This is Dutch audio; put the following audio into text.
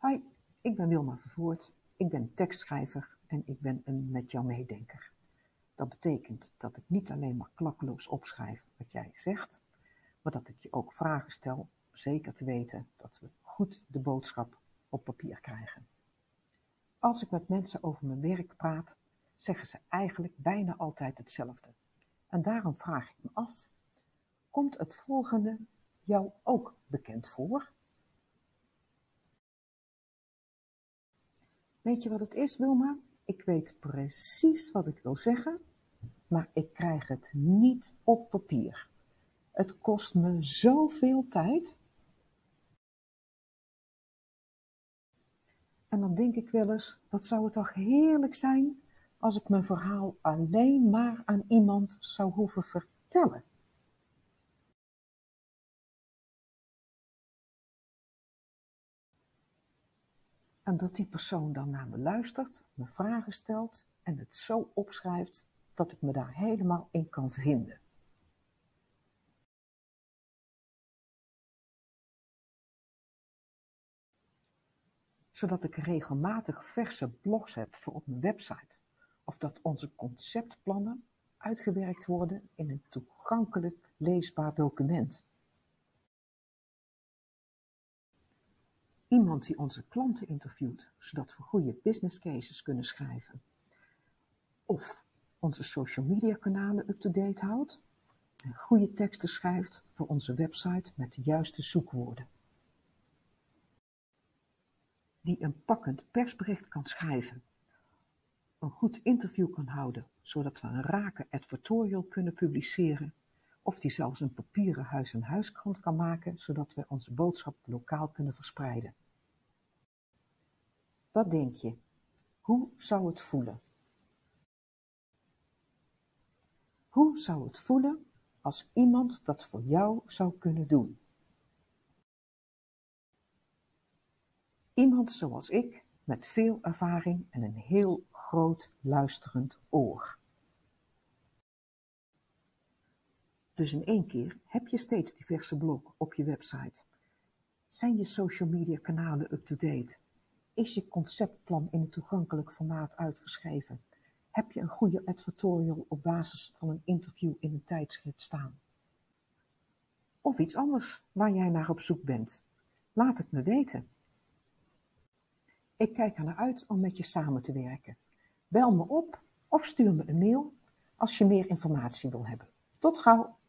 Hoi, ik ben Wilma Vervoort, ik ben tekstschrijver en ik ben een met jou meedenker. Dat betekent dat ik niet alleen maar klakkeloos opschrijf wat jij zegt, maar dat ik je ook vragen stel om zeker te weten dat we goed de boodschap op papier krijgen. Als ik met mensen over mijn werk praat, zeggen ze eigenlijk bijna altijd hetzelfde. En daarom vraag ik me af, komt het volgende jou ook bekend voor? Weet je wat het is, Wilma? Ik weet precies wat ik wil zeggen, maar ik krijg het niet op papier. Het kost me zoveel tijd. En dan denk ik wel eens, wat zou het toch heerlijk zijn als ik mijn verhaal alleen maar aan iemand zou hoeven vertellen. En dat die persoon dan naar me luistert, me vragen stelt en het zo opschrijft dat ik me daar helemaal in kan vinden. Zodat ik regelmatig verse blogs heb voor op mijn website. Of dat onze conceptplannen uitgewerkt worden in een toegankelijk leesbaar document. Iemand die onze klanten interviewt, zodat we goede business cases kunnen schrijven. Of onze social media kanalen up-to-date houdt en goede teksten schrijft voor onze website met de juiste zoekwoorden. Die een pakkend persbericht kan schrijven, een goed interview kan houden, zodat we een rake advertorial kunnen publiceren, of die zelfs een papieren huis-aan-huiskrant kan maken, zodat we onze boodschap lokaal kunnen verspreiden. Wat denk je? Hoe zou het voelen? Hoe zou het voelen als iemand dat voor jou zou kunnen doen? Iemand zoals ik, met veel ervaring en een heel groot luisterend oor. Dus in één keer heb je steeds diverse blogs op je website. Zijn je social media kanalen up-to-date? Is je conceptplan in een toegankelijk formaat uitgeschreven? Heb je een goede advertorial op basis van een interview in een tijdschrift staan? Of iets anders waar jij naar op zoek bent? Laat het me weten. Ik kijk ernaar uit om met je samen te werken. Bel me op of stuur me een mail als je meer informatie wil hebben. Tot gauw!